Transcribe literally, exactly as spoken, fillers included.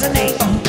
resonate.